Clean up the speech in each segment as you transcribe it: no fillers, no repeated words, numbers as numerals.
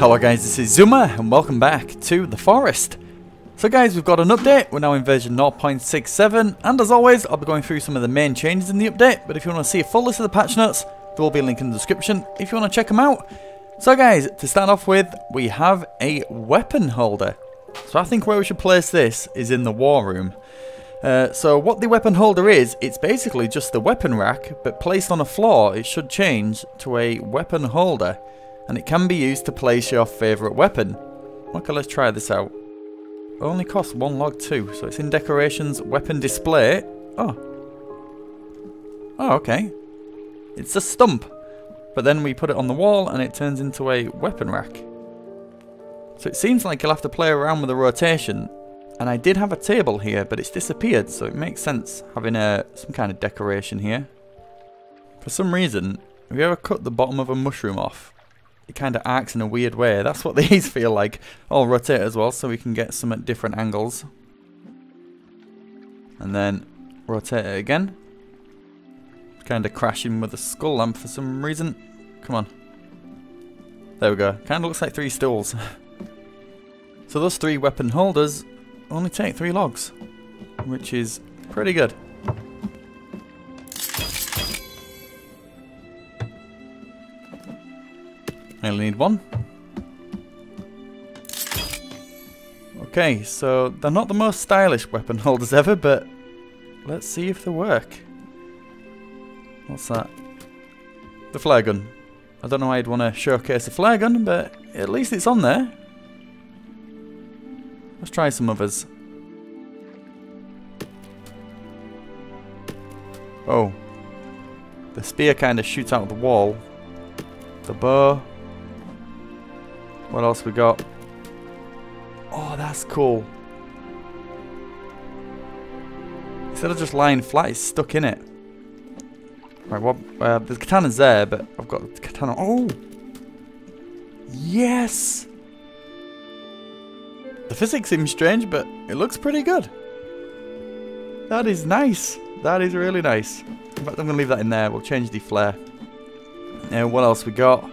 Hello guys, this is Zuma and welcome back to The Forest. So guys, we've got an update. We're now in version 0.67 and as always I'll be going through some of the main changes in the update, but if you want to see a full list of the patch notes, there will be a link in the description if you want to check them out. So guys, to start off with, we have a weapon holder. So I think where we should place this is in the war room. So what the weapon holder is, it's basically just the weapon rack, but placed on a floor it should change to a weapon holder. And it can be used to place your favourite weapon. Okay, let's try this out. It only costs one log too, so it's in decorations, weapon display. Oh, okay. It's a stump. But then we put it on the wall and it turns into a weapon rack. So it seems like you'll have to play around with the rotation. And I did have a table here, but it's disappeared, so it makes sense having some kind of decoration here. For some reason, have you ever cut the bottom of a mushroom off? It kind of arcs in a weird way. That's what these feel like. I'll rotate as well so we can get some at different angles. And then rotate it again. Kind of crashing with a skull lamp for some reason. Come on. There we go. Kind of looks like three stools. So those three weapon holders only take three logs, which is pretty good. I only need one. Okay, so they're not the most stylish weapon holders ever, but let's see if they work. What's that? The flare gun. I don't know why I'd want to showcase a flare gun, but at least it's on there. Let's try some others. Oh. The spear kind of shoots out of the wall. The bow. What else we got? Oh, that's cool. Instead of just lying flat, it's stuck in it. Right, what? The katana's there, but I've got the katana. Oh! Yes! The physics seems strange, but it looks pretty good. That is nice. That is really nice. In fact, I'm going to leave that in there. We'll change the flare. Now, what else we got?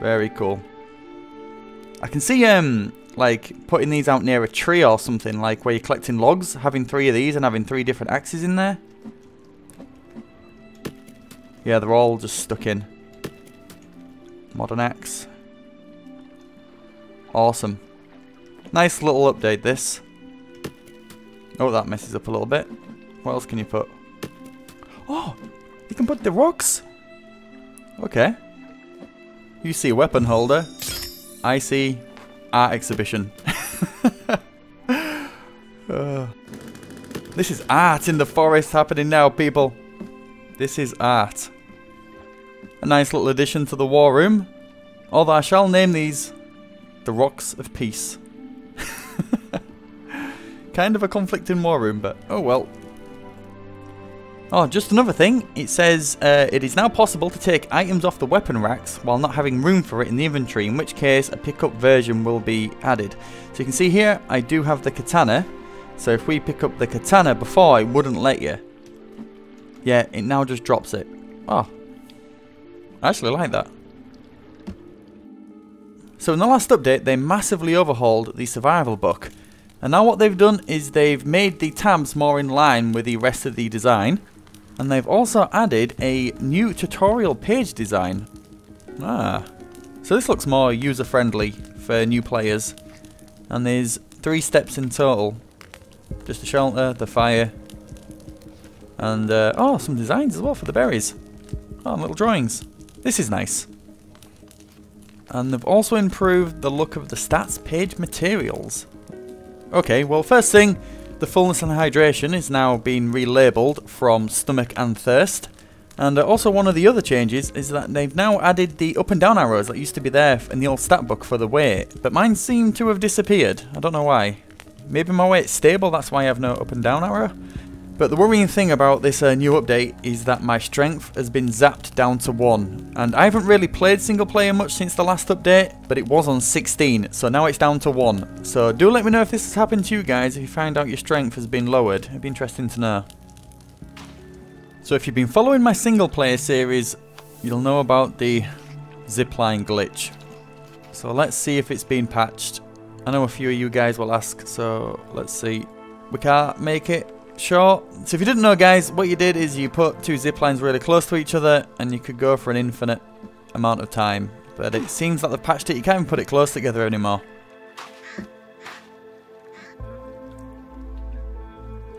Very cool. I can see like putting these out near a tree or something, like where you're collecting logs, having three of these and having three different axes in there. Yeah, they're all just stuck in. Modern axe. Awesome. Nice little update this. Oh, that messes up a little bit. What else can you put? Oh, you can put the rocks. Okay. You see weapon holder, I see art exhibition. This is art in the forest happening now, people. This is art. A nice little addition to the war room. Although I shall name these the Rocks of Peace. Kind of a conflicting war room, but oh well. Oh, just another thing, it says it is now possible to take items off the weapon racks while not having room for it in the inventory, in which case a pickup version will be added. So you can see here, I do have the katana, so if we pick up the katana before, it wouldn't let you. Yeah, it now just drops it. Oh, I actually like that. So in the last update, they massively overhauled the survival book. And now what they've done is they've made the tabs more in line with the rest of the design. And they've also added a new tutorial page design. Ah. So this looks more user-friendly for new players. And there's 3 steps in total. Just the shelter, the fire. And, oh, some designs as well for the berries. Oh, and little drawings. This is nice. And they've also improved the look of the stats page materials. Okay, well, first thing, the fullness and hydration is now being relabeled from stomach and thirst. And also one of the other changes is that they've now added the up and down arrows that used to be there in the old stat book for the weight. But mine seem to have disappeared. I don't know why. Maybe my weight's stable, that's why I have no up and down arrow. But the worrying thing about this new update is that my strength has been zapped down to 1. And I haven't really played single player much since the last update, but it was on 16, so now it's down to 1. So do let me know if this has happened to you guys, if you find out your strength has been lowered. It'd be interesting to know. So if you've been following my single player series you'll know about the zipline glitch. So let's see if it's been patched. I know a few of you guys will ask, so let's see. We can't make it short. So if you didn't know, guys, what you did is you put two zip lines really close to each other and you could go for an infinite amount of time. But it seems like they've patched it. You can't even put it close together anymore.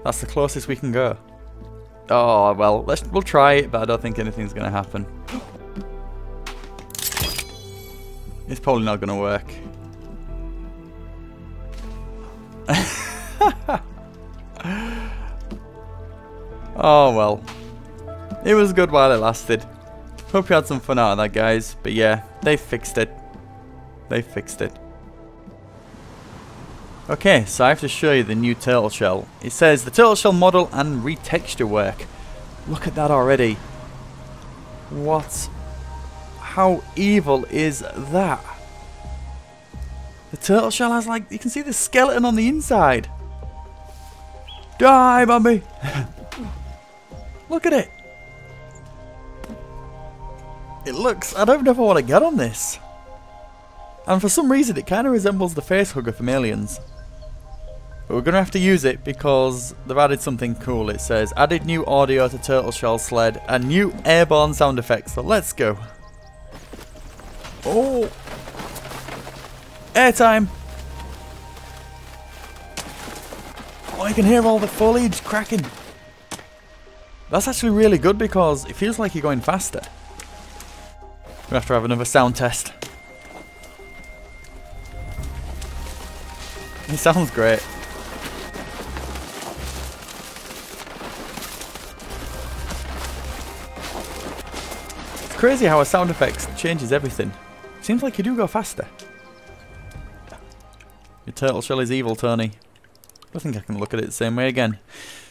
That's the closest we can go. Oh, well, we'll try it, but I don't think anything's going to happen. It's probably not going to work. Oh, well. It was good while it lasted. Hope you had some fun out of that, guys. But yeah, they fixed it. They fixed it. Okay, so I have to show you the new turtle shell. It says the turtle shell model and retexture work. Look at that already. What? How evil is that? The turtle shell has, like, you can see the skeleton on the inside. Die, Bambi! Look at it. It looks, I don't know if I want to get on this. And for some reason it kind of resembles the face hugger from Aliens. But we're going to have to use it because they've added something cool. It says, added new audio to Turtle Shell Sled and new airborne sound effects. So let's go. Oh! Airtime! Oh, you can hear all the foliage cracking. That's actually really good because it feels like you're going faster. We have to have another sound test. It sounds great. It's crazy how a sound effect changes everything. Seems like you do go faster. Your turtle shell is evil, Tony. I think I can look at it the same way again.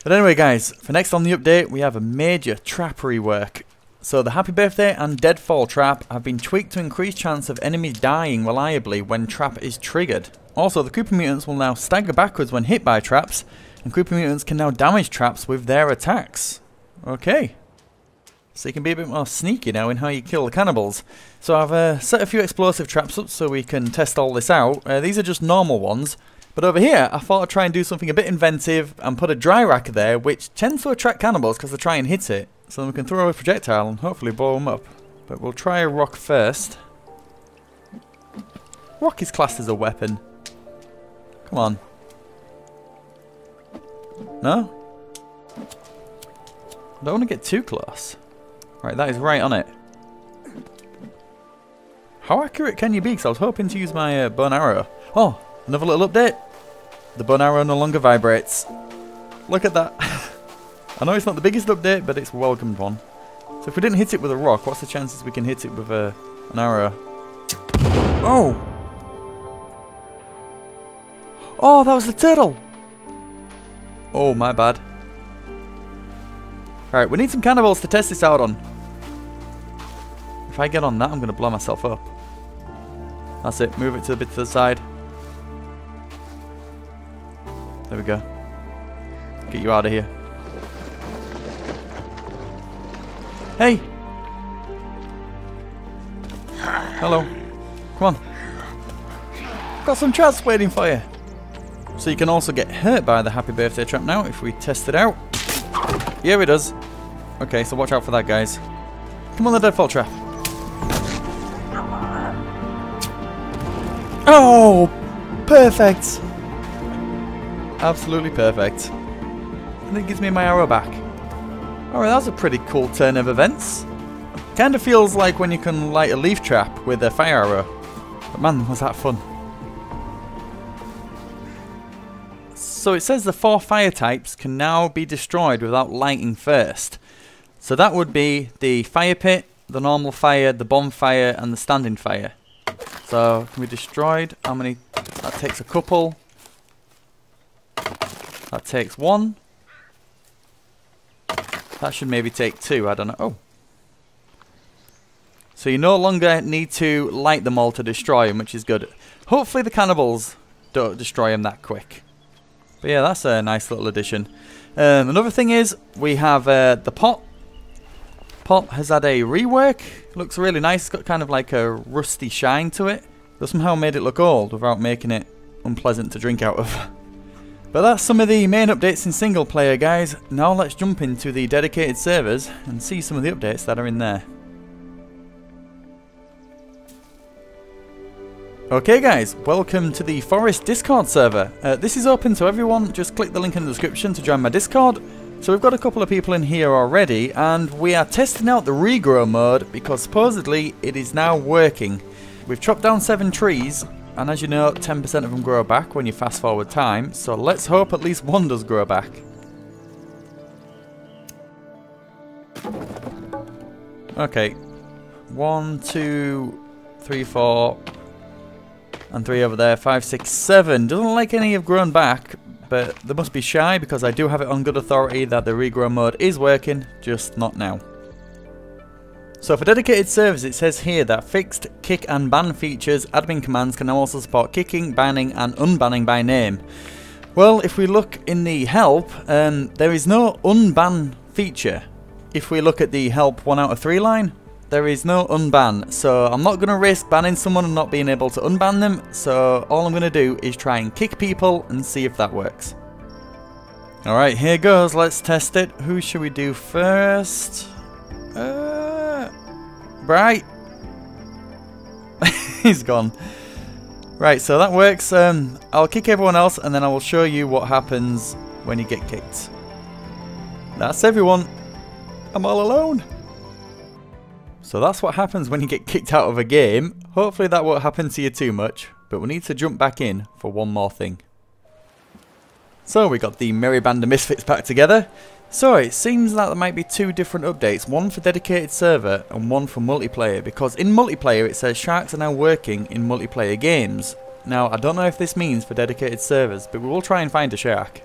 But anyway, guys, for next on the update, we have a major trap rework. So the Happy Birthday and Deadfall trap have been tweaked to increase chance of enemies dying reliably when trap is triggered. Also, the Koopa Mutants will now stagger backwards when hit by traps, and Koopa Mutants can now damage traps with their attacks. Okay. So you can be a bit more sneaky now in how you kill the cannibals. So I've set a few explosive traps up so we can test all this out. These are just normal ones. But over here, I thought I'd try and do something a bit inventive and put a dry rack there, which tends to attract cannibals because they try and hit it. So then we can throw a projectile and hopefully blow them up. But we'll try a rock first. Rock is classed as a weapon. Come on. No? I don't want to get too close. Right, that is right on it. How accurate can you be? Because I was hoping to use my bow and arrow. Oh, another little update. The bow and arrow no longer vibrates. Look at that. I know it's not the biggest update, but it's a welcomed one. So if we didn't hit it with a rock, what's the chances we can hit it with an arrow? Oh! Oh, that was the turtle! Oh, my bad. Alright, we need some cannibals to test this out on. If I get on that, I'm going to blow myself up. That's it, move it to a bit to the side. There we go. Get you out of here. Hey! Hello. Come on. Got some traps waiting for you. So you can also get hurt by the Happy Birthday trap now if we test it out. Yeah, it does. Okay, so watch out for that, guys. Come on, the Deadfall trap. Oh, perfect. Absolutely perfect. And it gives me my arrow back. Alright, that was a pretty cool turn of events. Kind of feels like when you can light a leaf trap with a fire arrow. But man, was that fun. So it says the 4 fire types can now be destroyed without lighting first. So that would be the fire pit, the normal fire, the bonfire and the standing fire. So can be destroyed. How many? That takes a couple. That takes 1. That should maybe take 2, I don't know. Oh. So you no longer need to light them all to destroy them, which is good. Hopefully the cannibals don't destroy them that quick. But yeah, that's a nice little addition. Another thing is, we have the pot. pot has had a rework. It looks really nice. It's got kind of like a rusty shine to it. They somehow made it look old without making it unpleasant to drink out of. But that's some of the main updates in single player, guys. Now let's jump into the dedicated servers and see some of the updates that are in there. Okay guys, welcome to the Forest Discord server. This is open to everyone. Just click the link in the description to join my Discord. So we've got a couple of people in here already, and we are testing out the regrow mode because supposedly it is now working. We've chopped down 7 trees, and as you know, 10% of them grow back when you fast forward time, so let's hope at least one does grow back. Okay, 1, 2, 3, 4, and 3 over there, 5, 6, 7. Doesn't like any have grown back. But they must be shy because I do have it on good authority that the regrow mode is working, just not now. So for dedicated servers, it says here that fixed kick and ban features, admin commands can now also support kicking, banning and unbanning by name. Well, if we look in the help, there is no unban feature. If we look at the help 1 out of 3 line, there is no unban. So I'm not going to risk banning someone and not being able to unban them. So all I'm going to do is try and kick people and see if that works. Alright, here goes. Let's test it. Who should we do first? Bright. He's gone. Right, so that works. I'll kick everyone else and then I will show you what happens when you get kicked. That's everyone. I'm all alone. So that's what happens when you get kicked out of a game. Hopefully that won't happen to you too much, but we need to jump back in for one more thing. So we got the merry band of misfits back together. So it seems that there might be 2 different updates, one for dedicated server and one for multiplayer, because in multiplayer it says sharks are now working in multiplayer games. Now I don't know if this means for dedicated servers, but we will try and find a shark.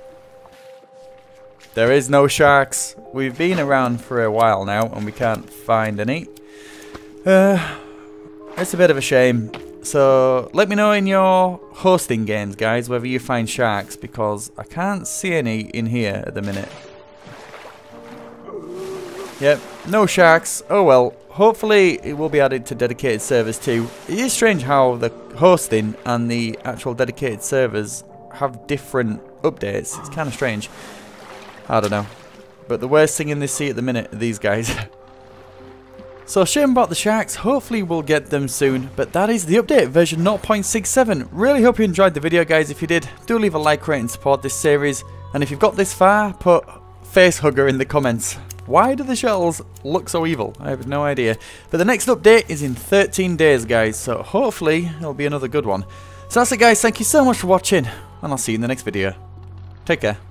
There is no sharks. We've been around for a while now and we can't find any. It's a bit of a shame. So let me know in your hosting games, guys, whether you find sharks, because I can't see any in here at the minute. Yep, no sharks. Oh well, hopefully it will be added to dedicated servers too. It is strange how the hosting and the actual dedicated servers have different updates. It's kind of strange. I don't know. But the worst thing in this sea at the minute are these guys. So shame about the sharks, hopefully we'll get them soon, but that is the update, version 0.67. Really hope you enjoyed the video, guys. If you did, do leave a like, rate and support this series. And if you've got this far, put facehugger in the comments. Why do the shells look so evil? I have no idea. But the next update is in 13 days, guys, so hopefully it'll be another good one. So that's it, guys. Thank you so much for watching, and I'll see you in the next video. Take care.